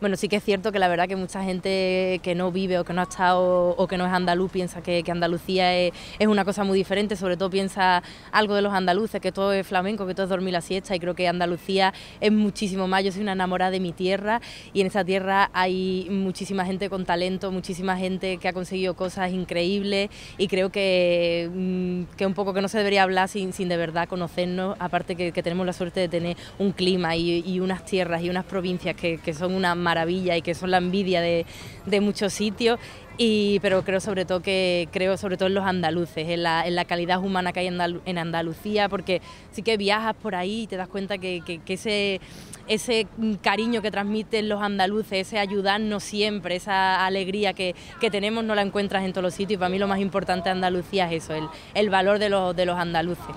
Bueno, sí que es cierto que la verdad que mucha gente que no vive o que no ha estado o que no es andaluz piensa que Andalucía es una cosa muy diferente, sobre todo piensa algo de los andaluces, que todo es flamenco, que todo es dormir la siesta, y creo que Andalucía es muchísimo más. Yo soy una enamorada de mi tierra y en esa tierra hay muchísima gente con talento, muchísima gente que ha conseguido cosas increíbles, y creo que un poco que no se debería hablar sin de verdad conocernos, aparte que tenemos la suerte de tener un clima y unas tierras y unas provincias que son una maravilla y que son la envidia de muchos sitios. Pero creo sobre todo en los andaluces, en la calidad humana que hay en Andalucía, porque sí que viajas por ahí y te das cuenta que ese cariño que transmiten los andaluces, ese ayudarnos siempre, esa alegría que tenemos, no la encuentras en todos los sitios, y para mí lo más importante de Andalucía es eso, el valor de los andaluces.